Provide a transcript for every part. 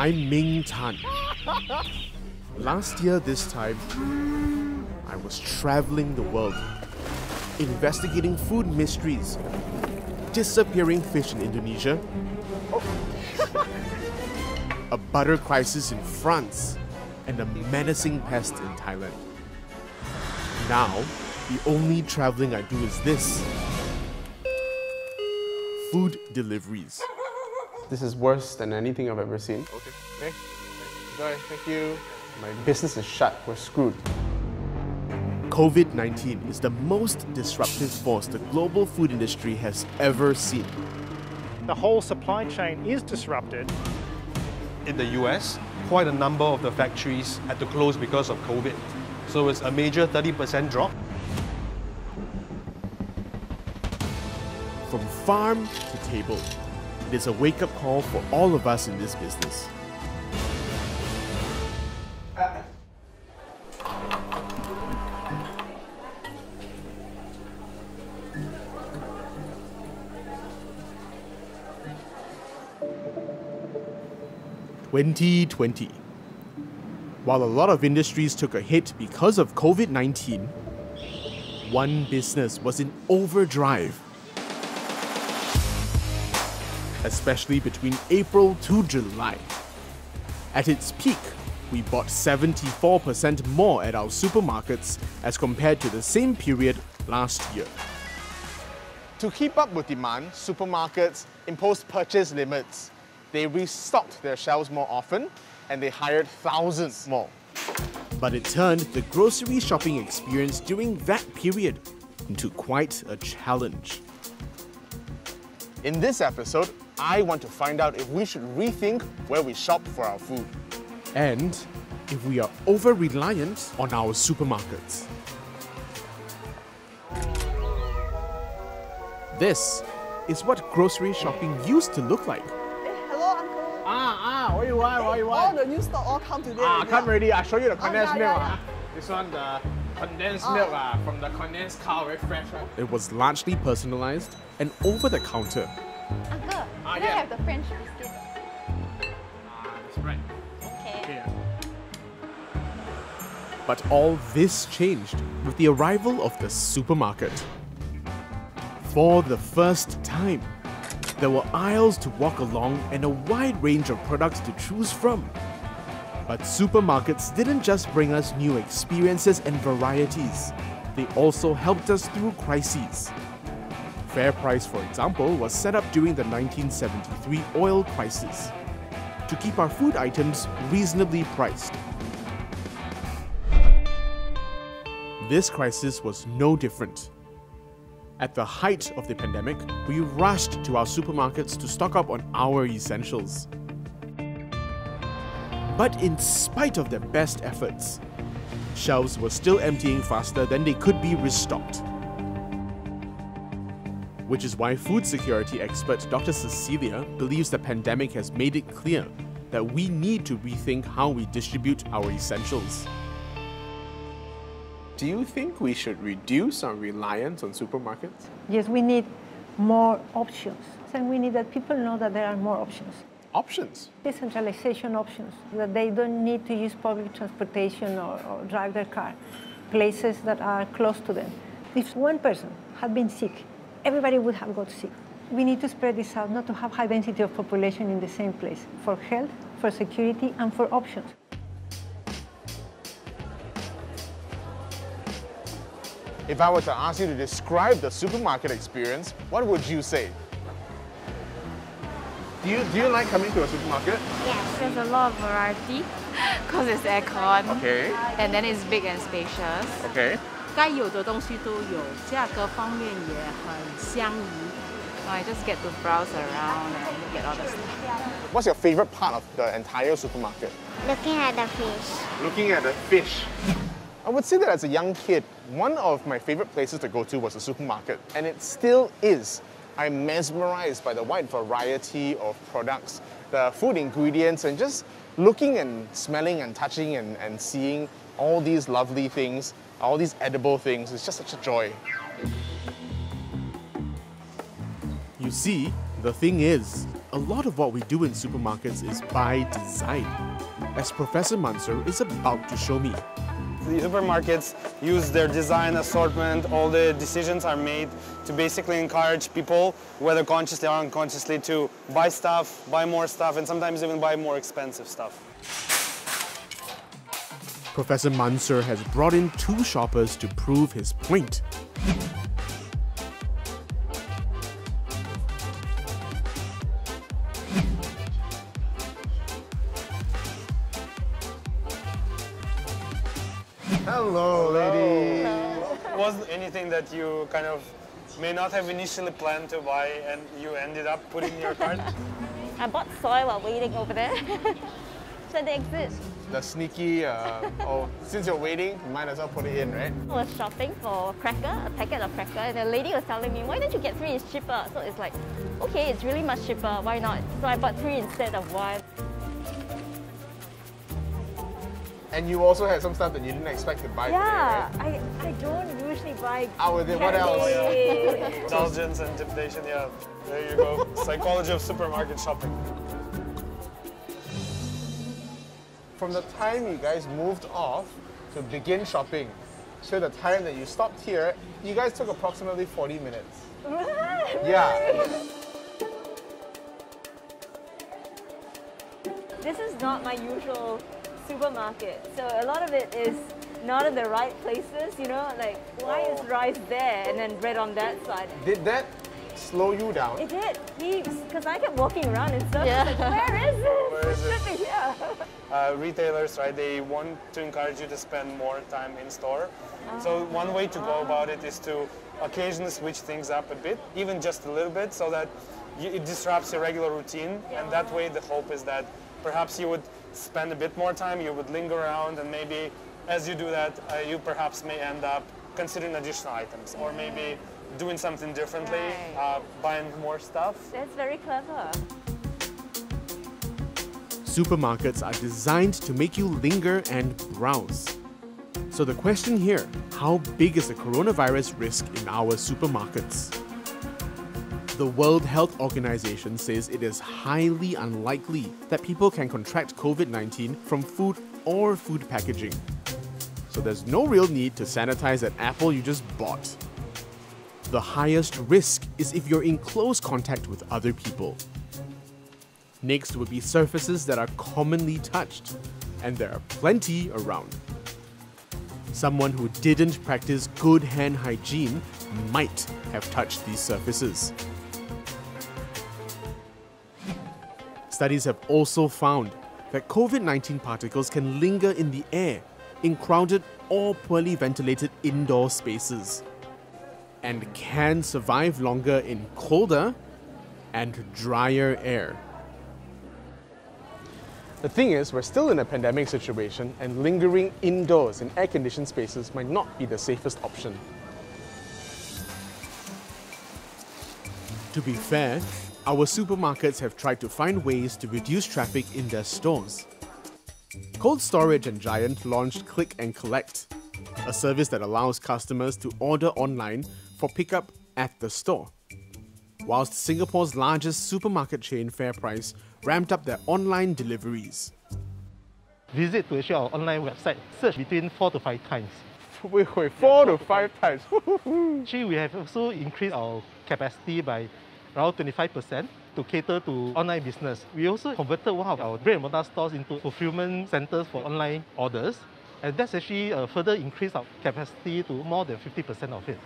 I'm Ming Tan. Last year this time, I was traveling the world, investigating food mysteries, disappearing fish in Indonesia, a butter crisis in France, and a menacing pest in Thailand. Now, the only traveling I do is this. Food deliveries. This is worse than anything I've ever seen. Okay. Okay. Enjoy. Thank you. My business is shut. We're screwed. COVID-19 is the most disruptive force the global food industry has ever seen. The whole supply chain is disrupted. In the US, quite a number of the factories had to close because of COVID. So it's a major 30% drop. From farm to table, it is a wake-up call for all of us in this business. While a lot of industries took a hit because of COVID-19, one business was in overdrive. Especially between April to July. At its peak, we bought 74% more at our supermarkets as compared to the same period last year. To keep up with demand, supermarkets imposed purchase limits. They restocked their shelves more often, and they hired thousands more. But it turned the grocery shopping experience during that period into quite a challenge. In this episode, I want to find out if we should rethink where we shop for our food. And if we are over-reliant on our supermarkets. This is what grocery shopping used to look like. What do you want? What do you want? All the new stock all come today. Come already. I'll show you the condensed milk. This one, the condensed milk from the condensed cow, very fresh. It was largely personalized and over the counter. Uncle, can I have the French biscuit? That's right. Okay. But all this changed with the arrival of the supermarket. For the first time, there were aisles to walk along and a wide range of products to choose from. But supermarkets didn't just bring us new experiences and varieties. They also helped us through crises. Fair Price, for example, was set up during the 1973 oil crisis to keep our food items reasonably priced. This crisis was no different. At the height of the pandemic, we rushed to our supermarkets to stock up on our essentials. But in spite of their best efforts, shelves were still emptying faster than they could be restocked. Which is why food security expert Dr. Cecilia believes the pandemic has made it clear that we need to rethink how we distribute our essentials. Do you think we should reduce our reliance on supermarkets? Yes, we need more options. And we need that people know that there are more options. Options? Decentralization options, that they don't need to use public transportation or drive their car. Places that are close to them. If one person had been sick, everybody would have got sick. We need to spread this out, not to have high density of population in the same place, for health, for security, and for options. If I were to ask you to describe the supermarket experience, what would you say? Do you like coming to a supermarket? Yes, there's a lot of variety because it's aircon. Okay. And then it's big and spacious. Okay. 该有的东西都有，价格方面也很相宜。I just get to browse around and look at all the stuff. What's your favorite part of the entire supermarket? Looking at the fish. Looking at the fish. I would say that as a young kid, one of my favorite places to go to was a supermarket, and it still is. I'm mesmerized by the wide variety of products, the food ingredients, and just looking and smelling and touching and seeing all these lovely things, all these edible things. It's just such a joy. You see, the thing is, a a lot of what we do in supermarkets is by design, as Professor Mansur is about to show me. The supermarkets use their design assortment, all the decisions are made to basically encourage people, whether consciously or unconsciously, to buy stuff, buy more stuff, and sometimes even buy more expensive stuff. Professor Mansur has brought in two shoppers to prove his point. Hello, ladies. Was anything that you kind of may not have initially planned to buy and you ended up putting in your cart? I bought soy while waiting over there. So they exist. The sneaky, oh, since you're waiting, you might as well put it in, right? I was shopping for a packet of cracker, and the lady was telling me, why don't you get three, it's cheaper. So it's like, okay, it's really much cheaper, why not? So I bought three instead of one. And you also had some stuff that you didn't expect to buy today, right? Yeah, I don't usually buy candy. What else? Oh, yeah. Indulgence and temptation, yeah. There you go. Psychology of supermarket shopping. From the time you guys moved off to begin shopping to the time that you stopped here, you guys took approximately 40 minutes. Yeah. This is not my usual supermarket, so a lot of it is not in the right places, you know, like why is rice there and then bread on that side? Did that slow you down? It did, heaps, because I kept walking around and stuff, like, where is it? Yeah. Retailers, right, they want to encourage you to spend more time in store, so one way to go about it is to occasionally switch things up a bit, even just a little bit, so that it disrupts your regular routine, and that way the hope is that perhaps you would spend a bit more time, you would linger around, and maybe as you do that, you perhaps may end up considering additional items or maybe doing something differently, buying more stuff. That's very clever. Supermarkets are designed to make you linger and browse. So the question here, how big is the coronavirus risk in our supermarkets? The World Health Organization says it is highly unlikely that people can contract COVID-19 from food or food packaging. So there's no real need to sanitize that apple you just bought. The highest risk is if you're in close contact with other people. Next would be surfaces that are commonly touched, and there are plenty around. Someone who didn't practice good hand hygiene might have touched these surfaces. Studies have also found that COVID-19 particles can linger in the air in crowded or poorly ventilated indoor spaces and can survive longer in colder and drier air. The thing is, we're still in a pandemic situation and lingering indoors in air-conditioned spaces might not be the safest option. To be fair, our supermarkets have tried to find ways to reduce traffic in their stores. Cold Storage and Giant launched Click and Collect, a service that allows customers to order online for pickup at the store. Whilst Singapore's largest supermarket chain, Fair Price, ramped up their online deliveries. Visit to our online website, search between 4 to 5 times. Wait, 4 to 5 times? Actually, we have also increased our capacity by around 25% to cater to online business. We also converted one of our brick-and-mortar stores into fulfillment centers for online orders, and that's actually a further increase of capacity to more than 50% of it.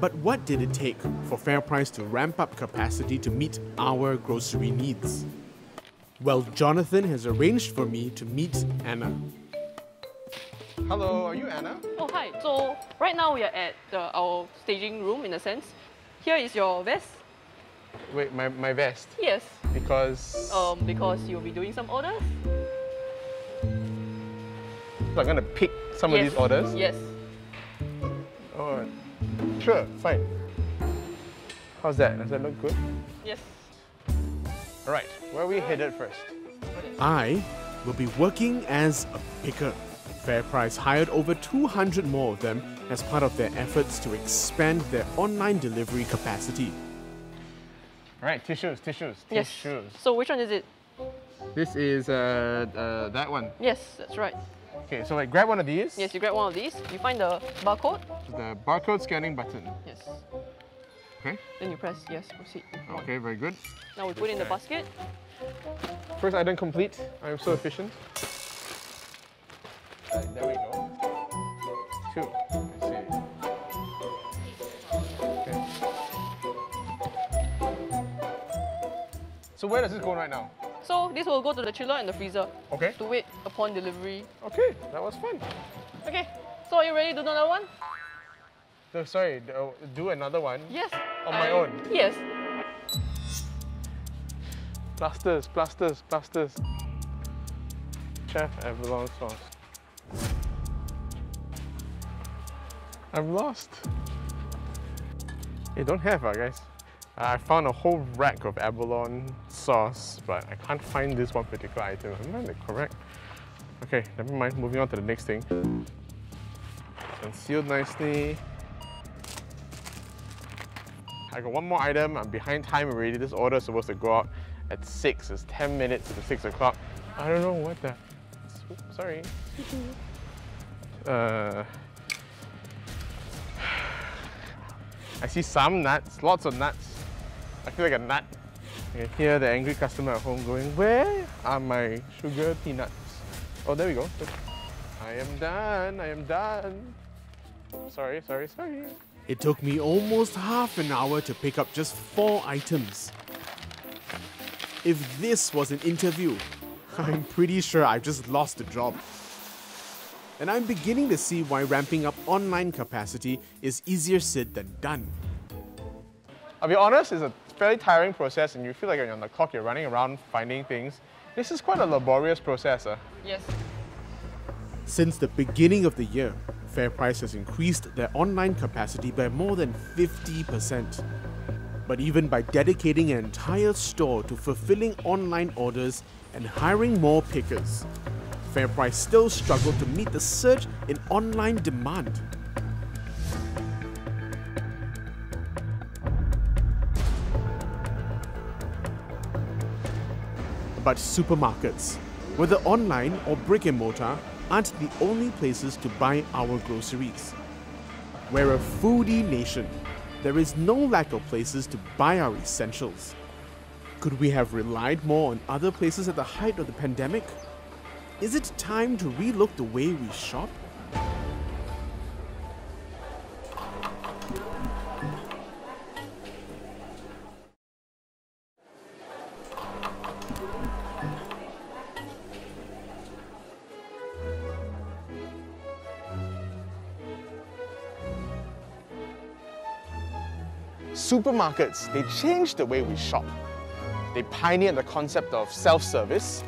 But what did it take for Fair Price to ramp up capacity to meet our grocery needs? Well, Jonathan has arranged for me to meet Anna. Hello, are you Anna? Oh, hi. So right now we are at our staging room, in a sense. Here is your vest. Wait, my vest? Yes. Because? Because you'll be doing some orders. So I'm going to pick some of these orders? Yes. Oh, sure, fine. How's that? Does that look good? Yes. All right, where are we headed first? I will be working as a picker. Fair Price hired over 200 more of them as part of their efforts to expand their online delivery capacity. Right, tissues. Yes. So which one is it? This is that one. Yes, that's right. Okay, so I grab one of these. Yes, you grab one of these. You find the barcode. The barcode scanning button. Yes. Okay. Then you press yes, proceed. Okay, very good. Now we put in the basket. First item complete. I'm so efficient. There we go. Two. I see. Okay. So where does this go right now? So this will go to the chiller and the freezer. Okay. To wait upon delivery. Okay, that was fun. Okay, so are you ready to do another one? No, sorry, do another one? Yes. On my own? Yes. Plasters. Chef abalone sauce. I'm lost. Hey, don't have guys. I found a whole rack of abalone sauce, but I can't find this one particular item. Am I correct? Okay, never mind. Moving on to the next thing. Concealed nicely. I got one more item. I'm behind time already. This order is supposed to go out at 6. It's 10 minutes to 6 o'clock. I don't know what the... Oops, sorry. I see some nuts, lots of nuts. I feel like a nut. I can hear the angry customer at home going, where are my sugar peanuts? Oh, there we go. I am done. Sorry. It took me almost half an hour to pick up just 4 items. If this was an interview, I'm pretty sure I've just lost the job. And I'm beginning to see why ramping up online capacity is easier said than done. I'll be honest, it's a fairly tiring process and you feel like you're on the clock, you're running around finding things. This is quite a laborious process. Yes. Since the beginning of the year, Fair Price has increased their online capacity by more than 50%. But even by dedicating an entire store to fulfilling online orders and hiring more pickers, Fair Price still struggled to meet the surge in online demand. But supermarkets, whether online or brick and mortar, aren't the only places to buy our groceries. We're a foodie nation. There is no lack of places to buy our essentials. Could we have relied more on other places at the height of the pandemic? Is it time to relook the way we shop? Supermarkets, they changed the way we shop. They pioneered the concept of self-service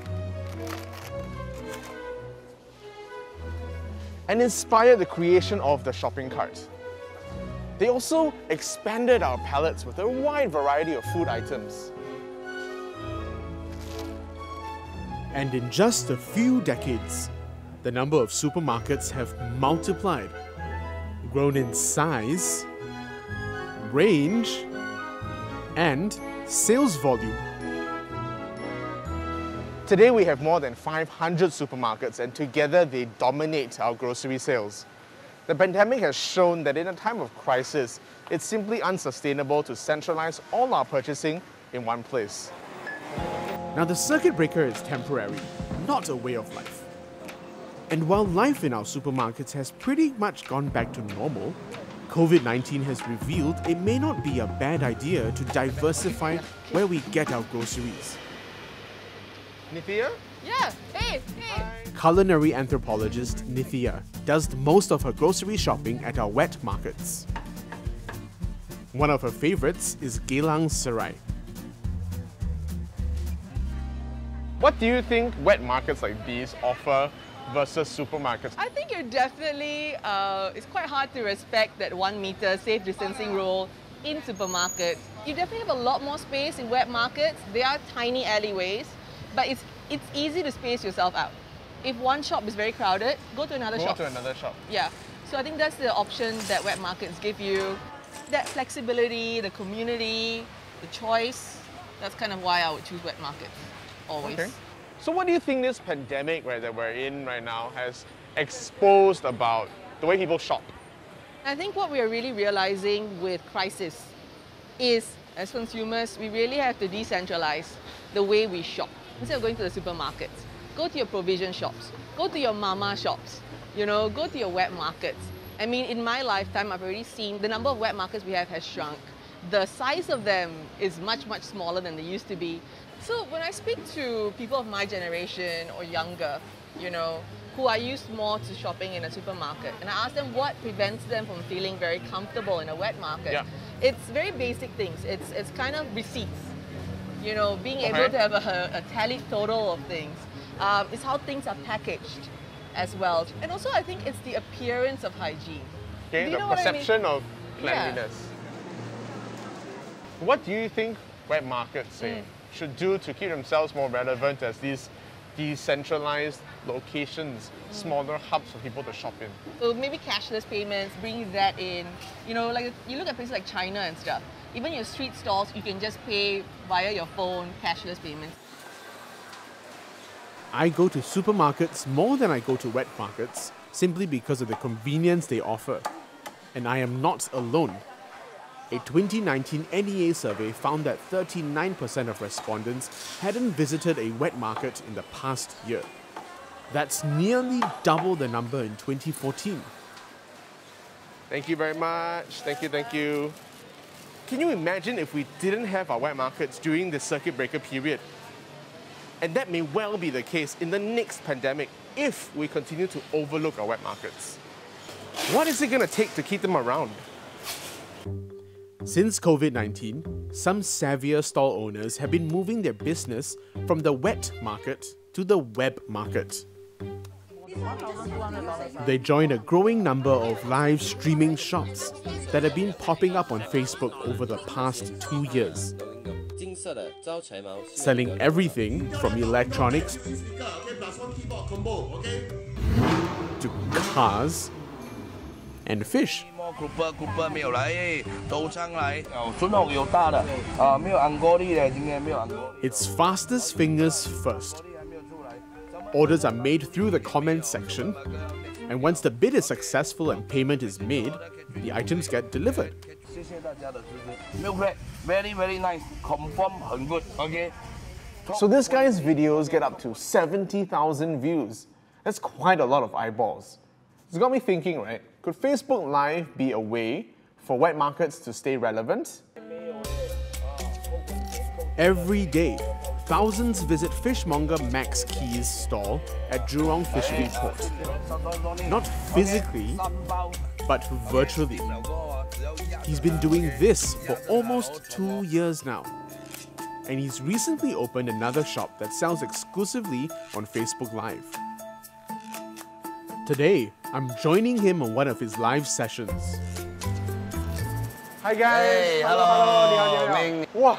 and inspired the creation of the shopping cart. They also expanded our palettes with a wide variety of food items. And in just a few decades, the number of supermarkets have multiplied, grown in size, range, and sales volume. Today we have more than 500 supermarkets and together they dominate our grocery sales. The pandemic has shown that in a time of crisis, it's simply unsustainable to centralize all our purchasing in one place. Now the circuit breaker is temporary, not a way of life. And while life in our supermarkets has pretty much gone back to normal, COVID-19 has revealed it may not be a bad idea to diversify where we get our groceries. Nithya? Yeah, hey! Culinary anthropologist Nithya does most of her grocery shopping at our wet markets. One of her favorites is Geylang Serai. What do you think wet markets like these offer versus supermarkets? I think you're definitely, it's quite hard to respect that 1 meter safe distancing rule in supermarkets. You definitely have a lot more space in wet markets. They are tiny alleyways, but it's easy to space yourself out. If one shop is very crowded, go to another shop. Yeah, so I think that's the option that wet markets give you. That flexibility, the community, the choice. That's kind of why I would choose wet markets, always. Okay. So what do you think this pandemic that we're in right now has exposed about the way people shop? I think what we are really realizing with crisis is, as consumers, we really have to decentralize the way we shop. Instead of going to the supermarkets, go to your provision shops, go to your mama shops, you know, go to your wet markets. I mean, in my lifetime, I've already seen the number of wet markets we have has shrunk. The size of them is much, much smaller than they used to be. So when I speak to people of my generation or younger, you know, who are used more to shopping in a supermarket, and I ask them what prevents them from feeling very comfortable in a wet market, yeah. It's very basic things. It's kind of receipts, you know, being able to have a tally total of things. It's how things are packaged as well. And also I think it's the appearance of hygiene. Okay, the perception of cleanliness. Yeah. What do you think wet markets should do to keep themselves more relevant as these decentralized locations, smaller hubs for people to shop in? So maybe cashless payments, bring that in. You know, like you look at places like China and stuff, even your street stalls, you can just pay via your phone, cashless payments. I go to supermarkets more than I go to wet markets simply because of the convenience they offer. And I am not alone. A 2019 NEA survey found that 39% of respondents hadn't visited a wet market in the past year. That's nearly double the number in 2014. Thank you very much. Thank you, thank you. Can you imagine if we didn't have our wet markets during the circuit breaker period? And that may well be the case in the next pandemic if we continue to overlook our wet markets. What is it going to take to keep them around? Since COVID-19, some savvier stall owners have been moving their business from the wet market to the web market. They joined a growing number of live streaming shops that have been popping up on Facebook over the past 2 years, selling everything from electronics to cars and fish. It's fastest fingers first. Orders are made through the comment section, and once the bid is successful and payment is made, the items get delivered. Milk bread, very, very nice. Confirm, good. Okay. So this guy's videos get up to 70,000 views. That's quite a lot of eyeballs. It's got me thinking, right? Could Facebook Live be a way for wet markets to stay relevant? Every day, thousands visit fishmonger Max Key's stall at Jurong Fishery Port. Not physically, but virtually. He's been doing this for almost 2 years now. And he's recently opened another shop that sells exclusively on Facebook Live. Today, I'm joining him on one of his live sessions. Hi guys! Hey, hello! Ming. Wow.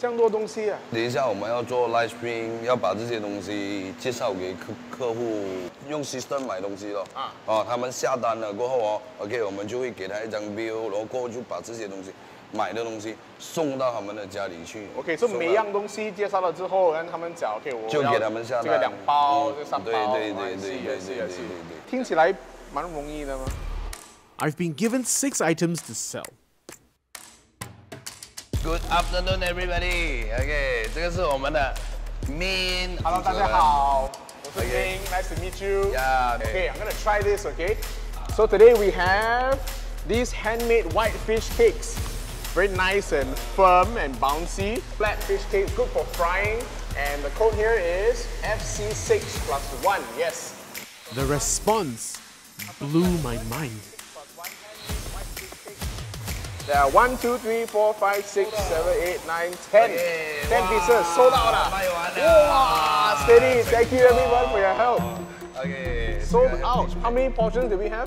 这样多东西啊. 等一下我们要做 live stream， 要把这些东西介绍给客户，用 system 买东西咯。啊，哦，他们下单了过后哦 ，OK， 我们就会给他一张 bill， 然后过后就把这些东西买的东西送到他们的家里去。OK， 所以每样东西介绍了之后，让他们讲 OK， 我就给他们下单。这个2包，这3包。对。听起来蛮容易的吗 ？I've been given 6 items to sell. Good afternoon, everybody. Okay, 这个是我们的 Ming。Hello， 大家好，我是 Ming. Nice to meet you. Yeah. Okay, I'm gonna try this. Okay. So today we have these handmade white fish cakes. Very nice and firm and bouncy. Flat fish cakes, good for frying. And the code here is FC6+1. Yes. The response blew my mind. There are 1, 2, 3, 4, 5, 6, 7, 8, 9, 10. 10 pieces, sold out. Wow, steady. Thank you everyone for your help. Okay. Sold out. How many portions do we have?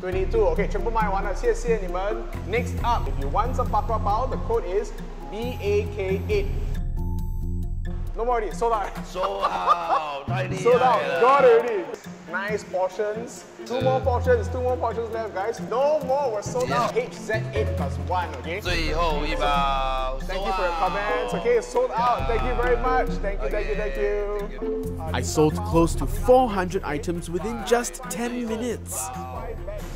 22. Okay, 全部卖完了, 谢谢你们. Next up, if you want some bak kwa bao, the code is BAK8. No more already, sold out. Sold out. Got it already. Nice portions. Two more portions left, guys. No more, we're sold out. HZ8 plus one, okay? Thank you for your comments. Okay, sold out. Thank you very much. Thank you. I sold close to 400 items within just 10 minutes.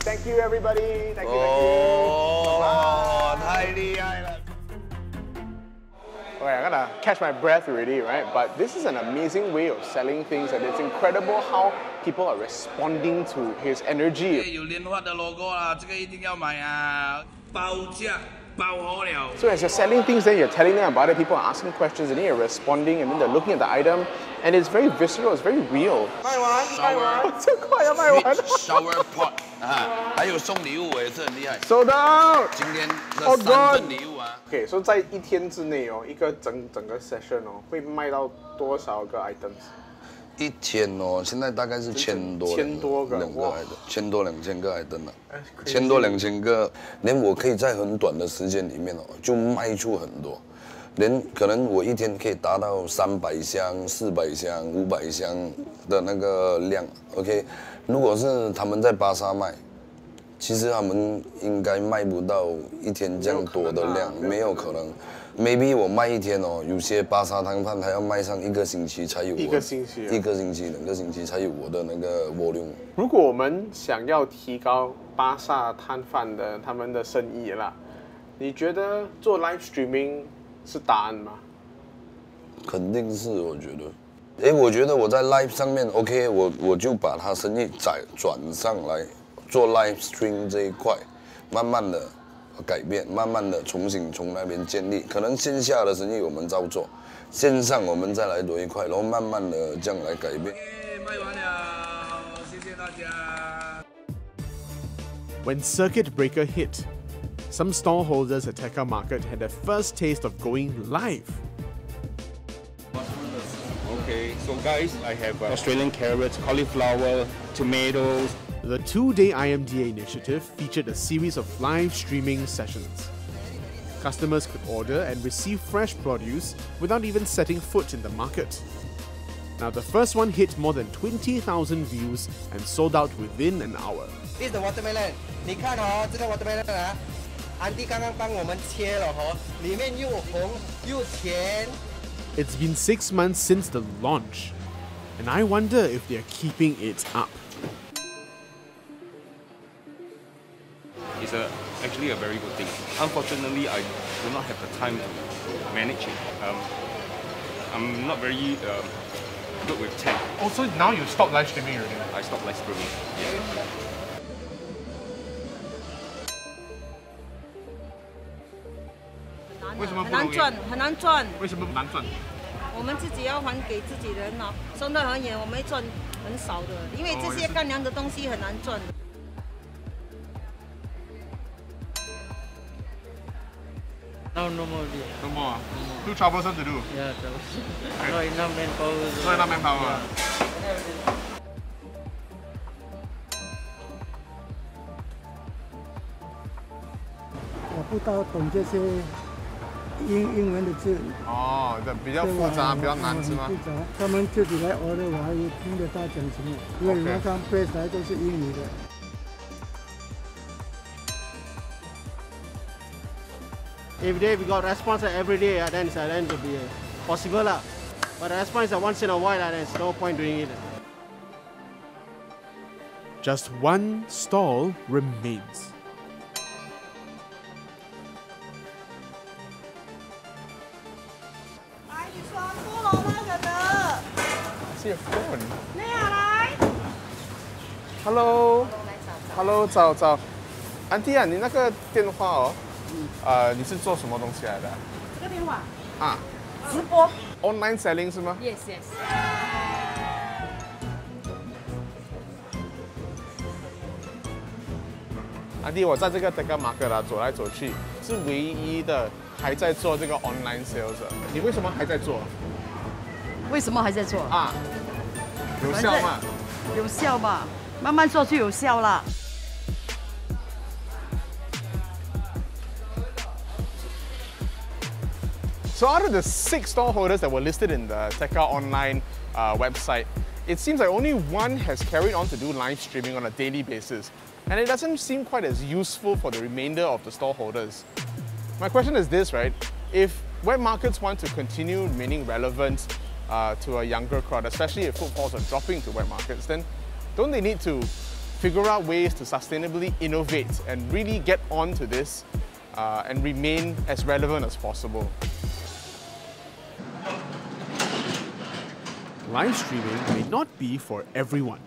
Thank you, everybody. Thank you. Bye-bye. Okay, I'm gonna catch my breath already, right? But this is an amazing way of selling things, and it's incredible how people are responding to his energy. So as you're selling things, then you're telling them about it, people are asking questions, and then you're responding, and then they're looking at the item, and it's very visceral, it's very real. Shower pot. Sold out! Oh God! Okay, so 在一天之内哦，一个整个 session 哦，会卖到多少个 items？ 一天哦，现在大概是千多个，千多两千个 item 了，千多两千个，连我可以在很短的时间里面哦，就卖出很多，连可能我一天可以达到300箱、400箱、500箱的那个量。OK， 如果是他们在巴萨卖。 其实他们应该卖不到一天这样多的量，没有可能。Maybe 我卖一天哦，有些巴沙摊贩他要卖上一个星期才有我。一个星期、2个星期才有我的那个volume。如果我们想要提高巴沙摊贩的他们的生意啦，你觉得做 live streaming 是答案吗？肯定是，我觉得。哎，我觉得我在 live 上面 OK， 我就把他生意转上来。 做 live stream 这一块，慢慢的改变，慢慢的重新从那边建立。可能线下的生意我们照做，线上我们再来多一块，然后慢慢的这样来改变。卖完了，谢谢大家。When circuit breaker hit, some stallholders at Tekka Market had their first taste of going live. Okay, so guys, I have Australian carrots, cauliflower, tomatoes. The 2-day IMDA initiative featured a series of live streaming sessions. Customers could order and receive fresh produce without even setting foot in the market. Now, the first one hit more than 20,000 views and sold out within an hour. This is the watermelon. Look at this watermelon. Auntie just helped us cut it. It's red, it's sweet. It's been 6 months since the launch, and I wonder if they're keeping it up. It's actually a very good thing. Unfortunately, I do not have the time to manage it. I'm not very good with tech. Also, now you stopped live streaming already? I stopped live streaming, yeah. Why is it so hard? 我们自己要还给自己人哦，算得很远，我们赚很少的，因为这些干粮的东西很难赚的。 Now no more deal. No more? Too troublesome to do? Yeah, troublesome. Okay. Not enough manpower. Not enough manpower. I don't know. Every day we got response every day, then it's to be possible. But response once in a while, there's no point doing it. Just one stall remains. I see a phone. Hello. Hello, hello. Auntie, your phone. 你是做什么东西来的？这个电话啊，直播 ，online selling 是吗 ？Yes, yes. Andy，我在这个 Tekka Market 啦，走来走去，是唯一的还在做这个 online sales 的。你为什么还在做？为什么还在做啊？有效吗？有效吧，慢慢做就有效啦。 So out of the 6 stallholders that were listed in the Tekka Online website, it seems like only one has carried on to do live streaming on a daily basis, and it doesn't seem quite as useful for the remainder of the stallholders. My question is this, right? If wet markets want to continue remaining relevant to a younger crowd, especially if footfalls are dropping to wet markets, then don't they need to figure out ways to sustainably innovate and really get on to this and remain as relevant as possible? Live streaming may not be for everyone,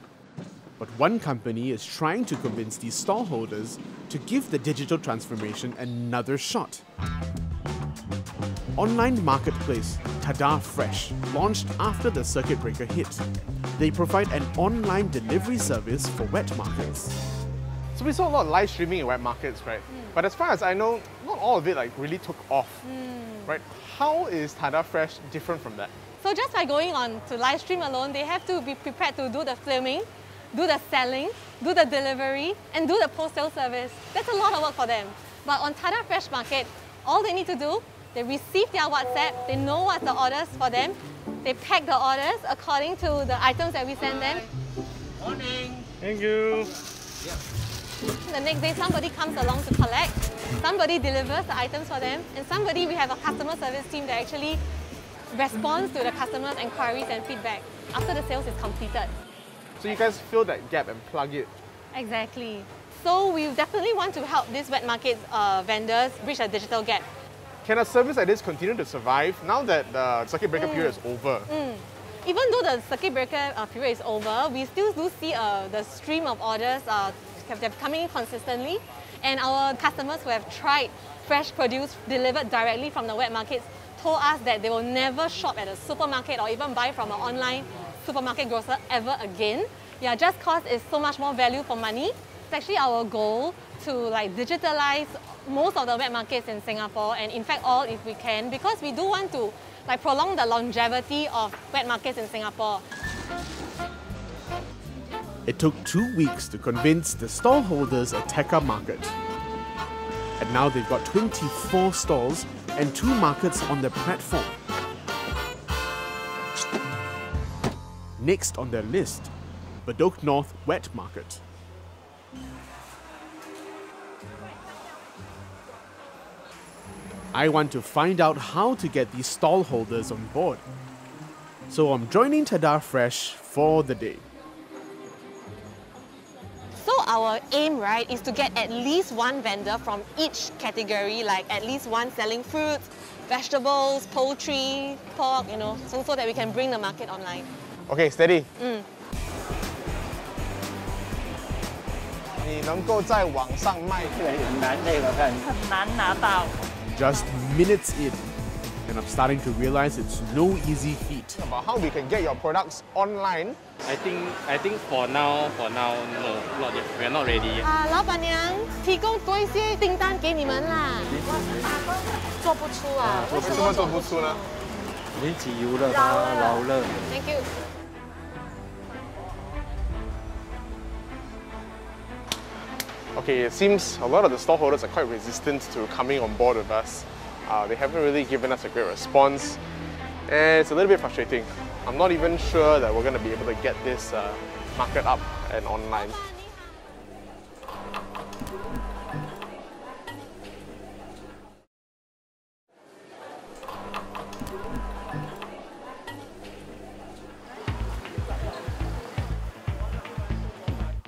but one company is trying to convince these stallholders to give the digital transformation another shot. Online marketplace Tada Fresh, launched after the circuit breaker hit. They provide an online delivery service for wet markets. So we saw a lot of live streaming in wet markets, right? But as far as I know, not all of it really took off, right? How is Tada Fresh different from that? So just by going on to live stream alone, they have to be prepared to do the filming, do the selling, do the delivery, and do the post-sale service. That's a lot of work for them. But on Tada Fresh Market, all they need to do, they receive their WhatsApp, they know what's the orders for them, they pack the orders according to the items that we send them. Morning! Thank you! The next day, somebody comes along to collect, somebody delivers the items for them, and somebody, we have a customer service team that actually responds to the customers' inquiries and feedback after the sales is completed. So you guys fill that gap and plug it? Exactly. So we definitely want to help these wet market vendors bridge a digital gap. Can a service like this continue to survive now that the circuit breaker period is over? Even though the circuit breaker period is over, we still do see the stream of orders they're coming in consistently, and our customers who have tried fresh produce delivered directly from the wet markets told us that they will never shop at a supermarket or even buy from an online supermarket grocer ever again. Yeah, just cause it's so much more value for money. It's actually our goal to digitalize most of the wet markets in Singapore, and in fact all if we can, because we do want to prolong the longevity of wet markets in Singapore. It took 2 weeks to convince the stallholders at Tekka Market. And now they've got 24 stalls and 2 markets on their platform. Next on their list, Bedok North Wet Market. I want to find out how to get these stallholders on board. So I'm joining Tada Fresh for the day. So our aim, right, is to get at least one vendor from each category, at least one selling fruits, vegetables, poultry, pork, so that we can bring the market online. Okay, steady. Just minutes in, and I'm starting to realize it's no easy feat. About how we can get your products online. I think for now, no, not yet. We're not ready yet. 老板娘提供多一些订单给你们啦。做不出啊？为什么做不出呢？已经自由了吧，老了。Thank you. Okay, it seems a lot of the stallholders are quite resistant to coming on board with us. They haven't really given us a great response, and it's a little bit frustrating. I'm not even sure that we're going to be able to get this market up and online.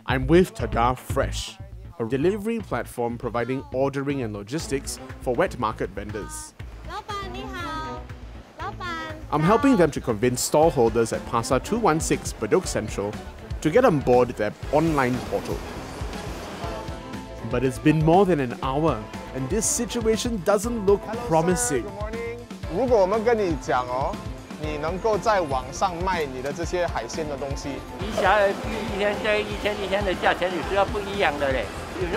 I'm with Tada Fresh, a delivery platform providing ordering and logistics for wet market vendors. I'm helping them to convince stallholders at Pasa 216 Badok Central to get on board their online portal. But it's been more than an hour, and this situation doesn't look promising. I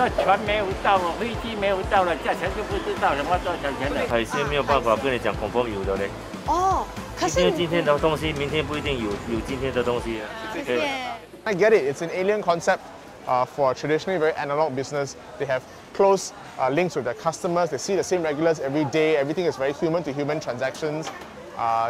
get it, it's an alien concept for a traditionally very analog business. They have close links with their customers, they see the same regulars every day, everything is very human-to-human transactions.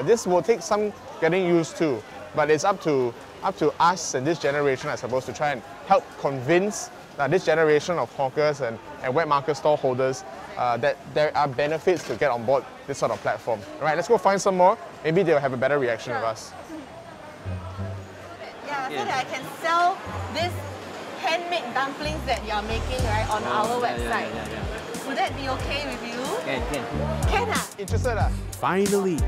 This will take some getting used to, but it's up to up to us and this generation, I suppose, to try and help convince this generation of hawkers and wet market store holders that there are benefits to get on board this sort of platform. All right, let's go find some more. Maybe they'll have a better reaction of us. Yeah, so that I can sell these handmade dumplings that you're making, right, on our website. Would that be okay with you? Can I? Interested? Finally,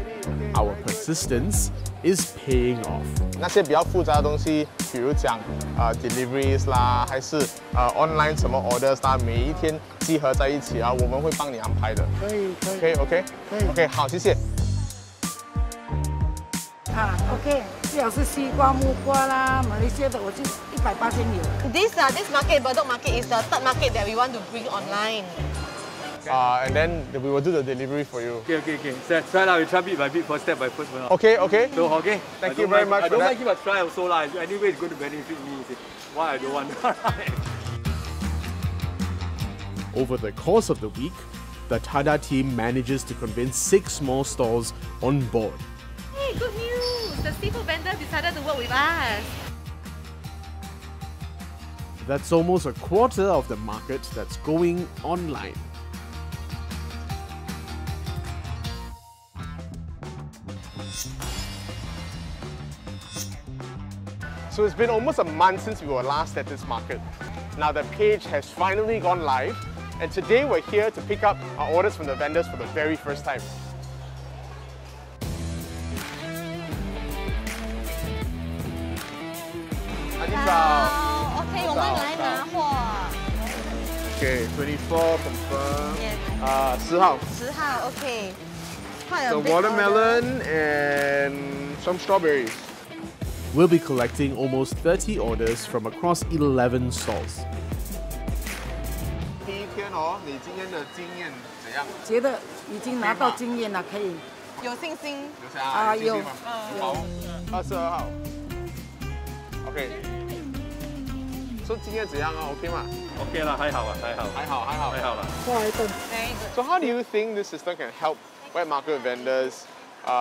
our persistence is paying off. 那些比较复杂的东西，比如讲deliveries 啦，还是online 什么 orders 啦，每一天集合在一起啊，我们会帮你安排的。可以，可以 ，OK， 好，谢谢。啊 ，OK， 最好是西瓜、木瓜啦，马来西亚的我就180 有。This market, Bedok Market, is the third market that we want to bring online. And then we will do the delivery for you. Okay. So try now. We try bit by bit, first step by first one. Okay. So Thank you very much. I don't like it, but try also lah. Anyway, it's going to benefit me. Why I don't want? Over the course of the week, the Tada team manages to convince 6 more stores on board. Hey, good news! The seafood vendor decided to work with us. That's almost a quarter of the market that's going online. So it's been almost a month since we were last at this market. Now the page has finally gone live, and today we're here to pick up our orders from the vendors for the very first time. Wow. Okay, okay, 24 confirmed. Yes. 10 okay. So watermelon and some strawberries. We'll be collecting almost 30 orders from across 11 stalls. So how do you think this system can help wet market vendors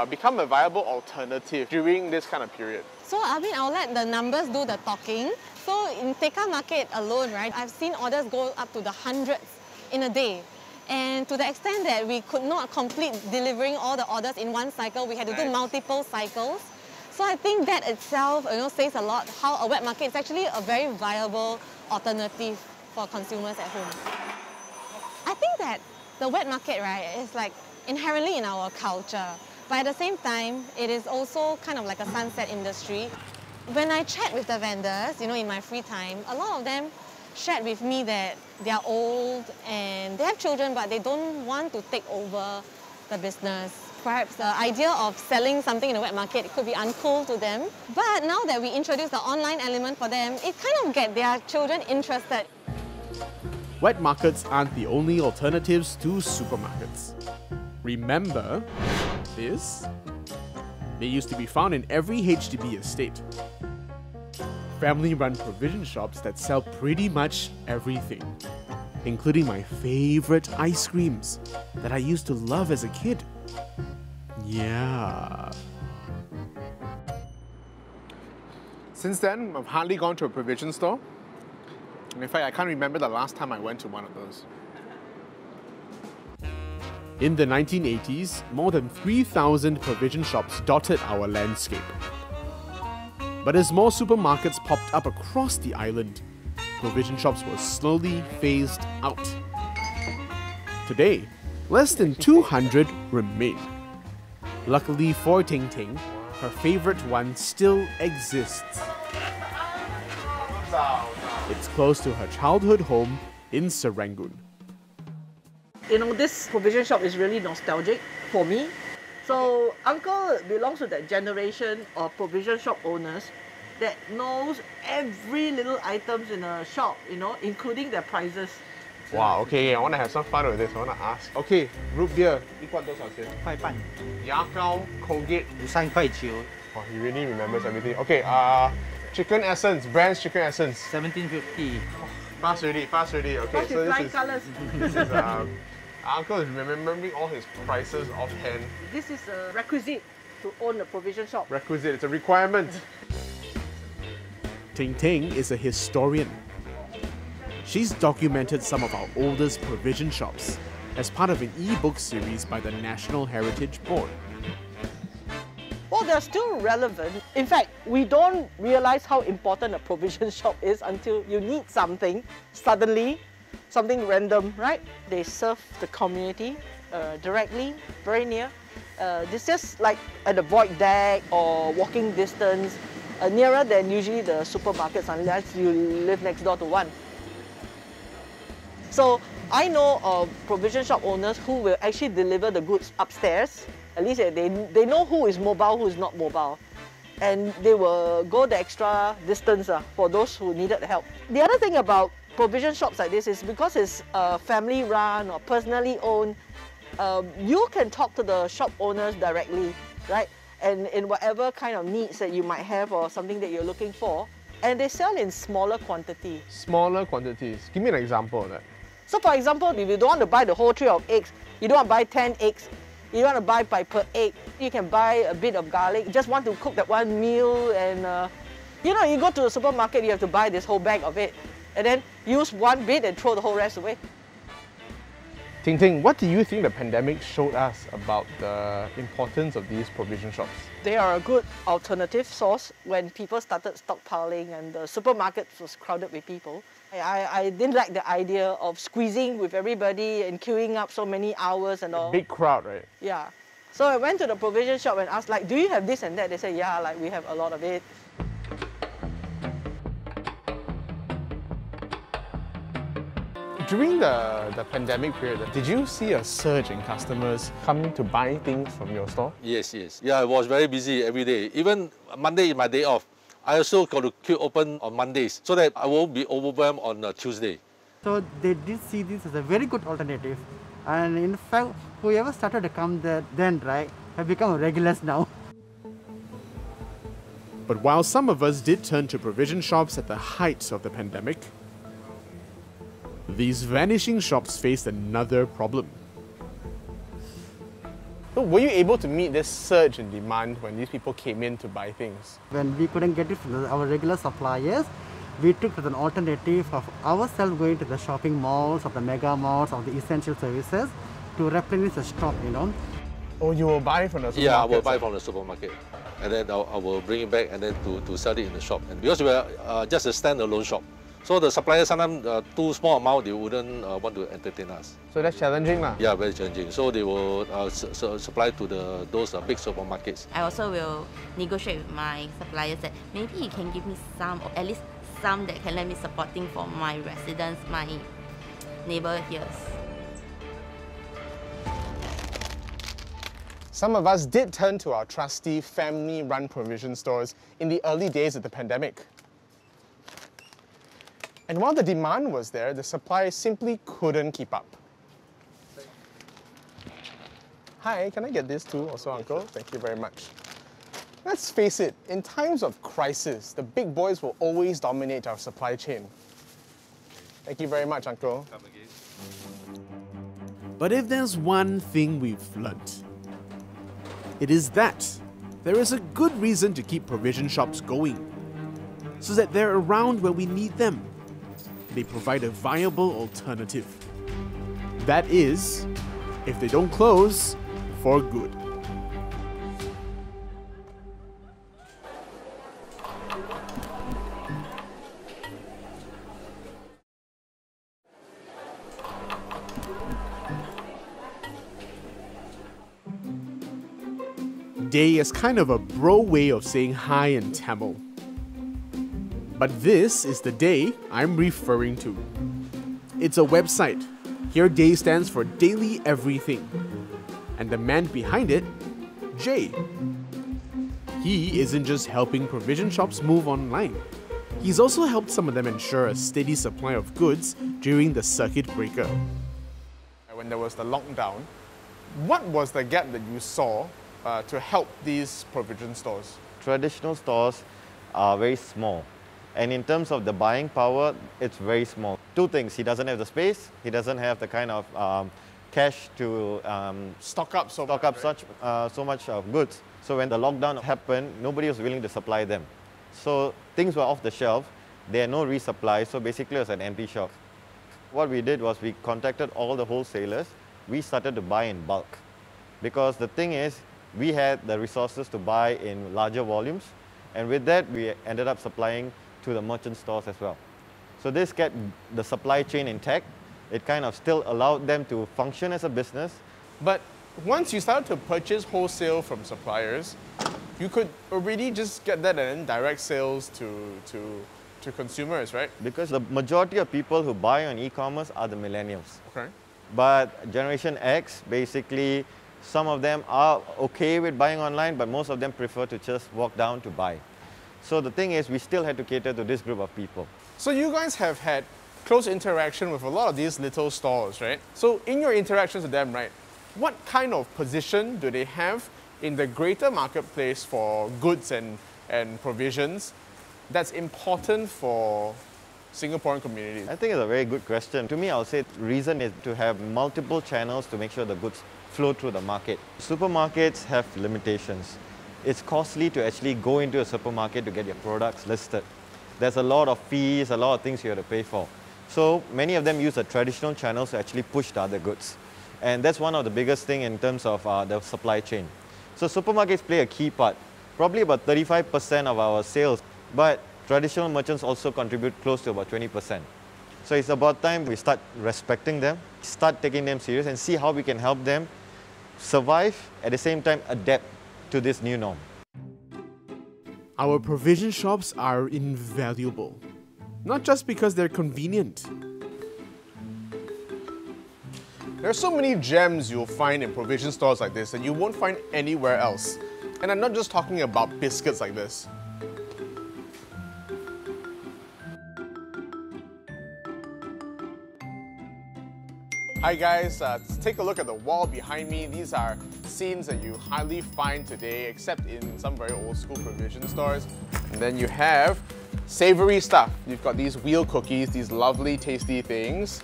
become a viable alternative during this kind of period? So I'll let the numbers do the talking. So in Tekka Market alone, right, I've seen orders go up to the hundreds in a day. And to the extent that we could not complete delivering all the orders in one cycle, we had to do multiple cycles. So I think that itself, you know, says a lot how a wet market is actually a very viable alternative for consumers at home. I think that the wet market, right, is like inherently in our culture. But at the same time, it is also kind of like a sunset industry. When I chat with the vendors, you know, in my free time, a lot of them shared with me that they are old and they have children, but they don't want to take over the business. Perhaps the idea of selling something in a wet market could be uncool to them. But now that we introduce the online element for them, it kind of gets their children interested. Wet markets aren't the only alternatives to supermarkets. Remember this? They used to be found in every HDB estate. Family-run provision shops that sell pretty much everything, including my favorite ice creams that I used to love as a kid. Yeah. Since then, I've hardly gone to a provision store. And in fact, I can't remember the last time I went to one of those. In the 1980s, more than 3,000 provision shops dotted our landscape. But as more supermarkets popped up across the island, provision shops were slowly phased out. Today, less than 200 remain. Luckily for Ting Ting, her favorite one still exists. It's close to her childhood home in Serangoon. You know, this provision shop is really nostalgic for me. So uncle belongs to that generation of provision shop owners that knows every little items in a shop, you know, including their prices. Wow, okay, I want to have some fun with this. I want to ask. Okay, root beer. How much is it? Yakao, Colgate. 5.9. Oh, he really remembers everything. Okay, chicken essence, Brand's chicken essence. 17.50. Oh, fast already. Okay, so this is... Colors. This is uncle is remembering all his prices offhand. This is a requisite to own a provision shop. Requisite, it's a requirement. Ting Ting is a historian. She's documented some of our oldest provision shops as part of an e-book series by the National Heritage Board. Well, they're still relevant. In fact, we don't realize how important a provision shop is until you need something. Suddenly, something random, right? They serve the community directly, very near. It's just like at the void deck or walking distance, nearer than usually the supermarkets unless you live next door to one. So I know of provision shop owners who will actually deliver the goods upstairs. At least they know who is mobile, who is not mobile. And they will go the extra distance for those who needed help. The other thing about provision shops like this is because it's family run or personally owned, you can talk to the shop owners directly, right? And in whatever kind of needs that you might have or something that you're looking for. And they sell in smaller quantity. Smaller quantities. Give me an example of that. So for example, if you don't want to buy the whole tray of eggs, you don't want to buy 10 eggs, you want to buy per egg, you can buy a bit of garlic, you just want to cook that one meal and, you know, you go to the supermarket, you have to buy this whole bag of it and then use one bit and throw the whole rest away. Ting Ting, what do you think the pandemic showed us about the importance of these provision shops? They are a good alternative source when people started stockpiling and the supermarket was crowded with people. I didn't like the idea of squeezing with everybody and queuing up so many hours and all. A big crowd, right? Yeah. So I went to the provision shop and asked, like, do you have this and that? They said, yeah, like, we have a lot of it. During the pandemic period, did you see a surge in customers coming to buy things from your store? Yes, yes. Yeah, I was very busy every day. Even Monday is my day off. I also got to queue open on Mondays so that I won't be overwhelmed on Tuesday. So they did see this as a very good alternative. And in fact, whoever started to come there then, right, have become regulars now. But while some of us did turn to provision shops at the height of the pandemic, these vanishing shops faced another problem. So were you able to meet this surge in demand when these people came in to buy things? When we couldn't get it from our regular suppliers, we took an alternative of ourselves going to the shopping malls, of the mega malls, of the essential services to replenish the stock, you know. Oh, you will buy from the supermarket? Yeah, I will buy from the supermarket. And then I will bring it back and then to sell it in the shop. And because we are just a standalone shop, so the suppliers sometimes too small amount, they wouldn't want to entertain us. So that's challenging lah. Yeah, very challenging. So they will supply to those big supermarkets. I also will negotiate with my suppliers that maybe you can give me some, or at least some that can let me supporting for my residents, my neighbour here. Some of us did turn to our trusty family-run provision stores in the early days of the pandemic. And while the demand was there, the supply simply couldn't keep up. Hi, can I get this too also, Uncle? Thank you very much. Let's face it, in times of crisis, the big boys will always dominate our supply chain. Thank you very much, Uncle. Come again. But if there's one thing we've learnt, it is that there is a good reason to keep provision shops going, so that they're around when we need them. They provide a viable alternative. That is, if they don't close for good. Day is kind of a bro way of saying hi in Tamil. But this is the Day I'm referring to. It's a website. Here Day stands for Daily Everything. And the man behind it, Jay. He isn't just helping provision shops move online. He's also helped some of them ensure a steady supply of goods during the circuit breaker. When there was the lockdown, what was the gap that you saw to help these provision stores? Traditional stores are very small. And in terms of the buying power, it's very small. Two things: he doesn't have the space, he doesn't have the kind of cash to stock up so much goods. So when the lockdown happened, nobody was willing to supply them. So things were off the shelf. There are no resupply, so basically it was an empty shop. What we did was we contacted all the wholesalers. We started to buy in bulk. Because the thing is, we had the resources to buy in larger volumes. And with that, we ended up supplying to the merchant stores as well. So this kept the supply chain intact. It kind of still allowed them to function as a business. But once you started to purchase wholesale from suppliers, you could already just get that and direct sales to consumers, right? Because the majority of people who buy on e-commerce are the millennials. Okay. But Generation X, basically, some of them are okay with buying online, but most of them prefer to just walk down to buy. So the thing is, we still had to cater to this group of people. So you guys have had close interaction with a lot of these little stores, right? So in your interactions with them, right, what kind of position do they have in the greater marketplace for goods and provisions that's important for Singaporean communities? I think it's a very good question. To me, I'll say the reason is to have multiple channels to make sure the goods flow through the market. Supermarkets have limitations. It's costly to actually go into a supermarket to get your products listed. There's a lot of fees, a lot of things you have to pay for. So many of them use the traditional channels to actually push the other goods. And that's one of the biggest things in terms of the supply chain. So supermarkets play a key part, probably about 35% of our sales, but traditional merchants also contribute close to about 20%. So it's about time we start respecting them, start taking them serious and see how we can help them survive, at the same time adapt to this new norm. Our provision shops are invaluable, not just because they're convenient. There are so many gems you'll find in provision stores like this that you won't find anywhere else. And I'm not just talking about biscuits like this. Hi guys, take a look at the wall behind me. These are scenes that you hardly find today, except in some very old school provision stores. And then you have savory stuff. You've got these wheel cookies, these lovely tasty things.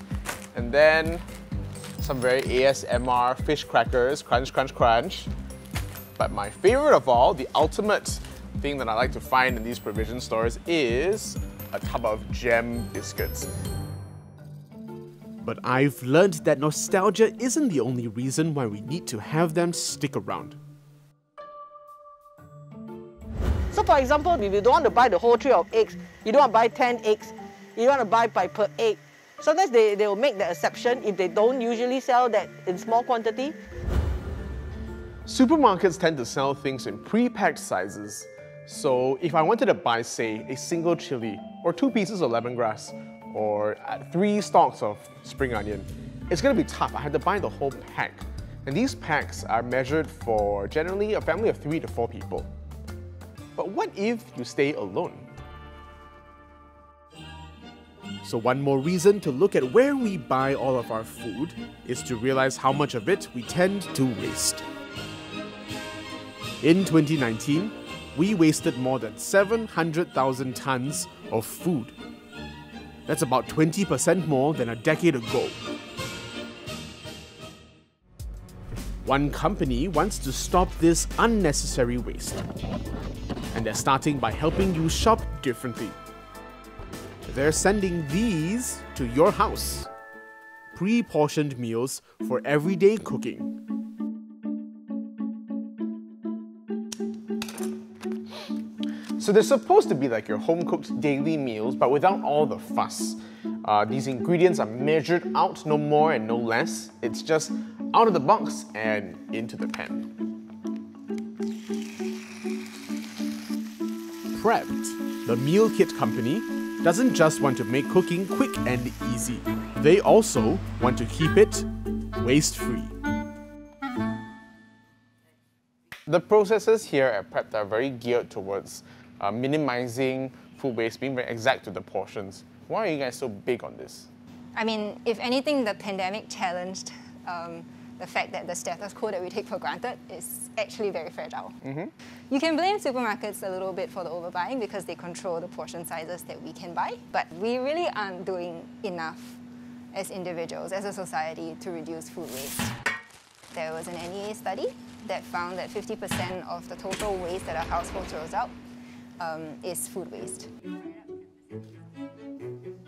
And then some very ASMR fish crackers, crunch, crunch, crunch. But my favorite of all, the ultimate thing that I like to find in these provision stores is a tub of gem biscuits. But I've learned that nostalgia isn't the only reason why we need to have them stick around. So for example, if you don't want to buy the whole tray of eggs, you don't want to buy 10 eggs, you want to buy per egg. Sometimes they will make the exception if they don't usually sell that in small quantity. Supermarkets tend to sell things in pre-packed sizes. So if I wanted to buy, say, a single chili or 2 pieces of lemongrass, or 3 stalks of spring onion, it's going to be tough. I had to buy the whole pack. And these packs are measured for generally a family of 3 to 4 people. But what if you stay alone? So one more reason to look at where we buy all of our food is to realize how much of it we tend to waste. In 2019, we wasted more than 700,000 tons of food. That's about 20% more than a decade ago. One company wants to stop this unnecessary waste. And they're starting by helping you shop differently. They're sending these to your house. Pre-portioned meals for everyday cooking. So they're supposed to be like your home-cooked daily meals, but without all the fuss. These ingredients are measured out, no more and no less. It's just out of the box and into the pan. Prepped, the meal kit company, doesn't just want to make cooking quick and easy. They also want to keep it waste-free. The processes here at Prepped are very geared towards minimizing food waste, being very exact with the portions. Why are you guys so big on this? I mean, if anything, the pandemic challenged the fact that the status quo that we take for granted is actually very fragile. Mm-hmm. You can blame supermarkets a little bit for the overbuying because they control the portion sizes that we can buy, but we really aren't doing enough as individuals, as a society, to reduce food waste. There was an NEA study that found that 50% of the total waste that our household throws out is food waste.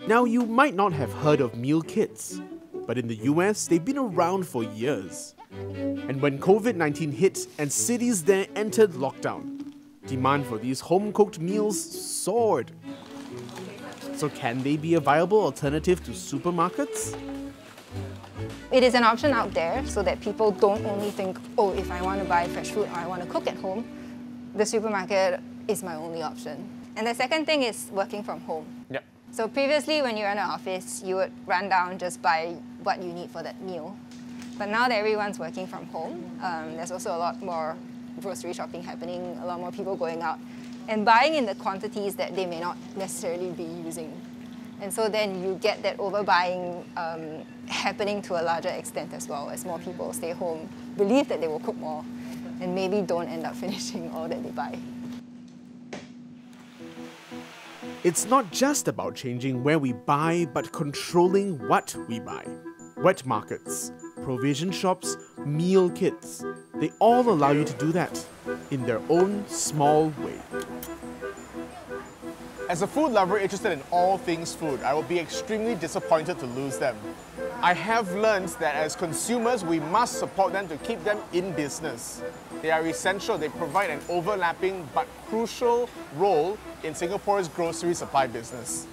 Now, you might not have heard of meal kits, but in the US, they've been around for years. And when COVID-19 hit and cities there entered lockdown, demand for these home-cooked meals soared. So can they be a viable alternative to supermarkets? It is an option out there so that people don't only think, oh, if I want to buy fresh food or I want to cook at home, the supermarket is my only option. And the second thing is working from home. Yep. So previously, when you ran an office, you would run down just buy what you need for that meal. But now that everyone's working from home, there's also a lot more grocery shopping happening, a lot more people going out and buying in the quantities that they may not necessarily be using. And so then you get that overbuying happening to a larger extent as well, as more people stay home, believe that they will cook more, and maybe don't end up finishing all that they buy. It's not just about changing where we buy, but controlling what we buy. Wet markets, provision shops, meal kits, they all allow you to do that in their own small way. As a food lover interested in all things food, I would be extremely disappointed to lose them. I have learned that as consumers, we must support them to keep them in business. They are essential. They provide an overlapping but crucial role in Singapore's grocery supply business.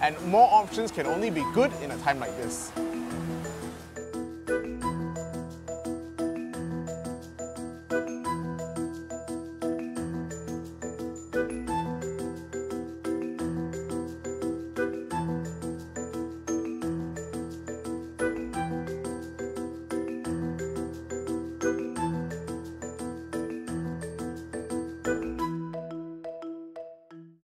And more options can only be good in a time like this.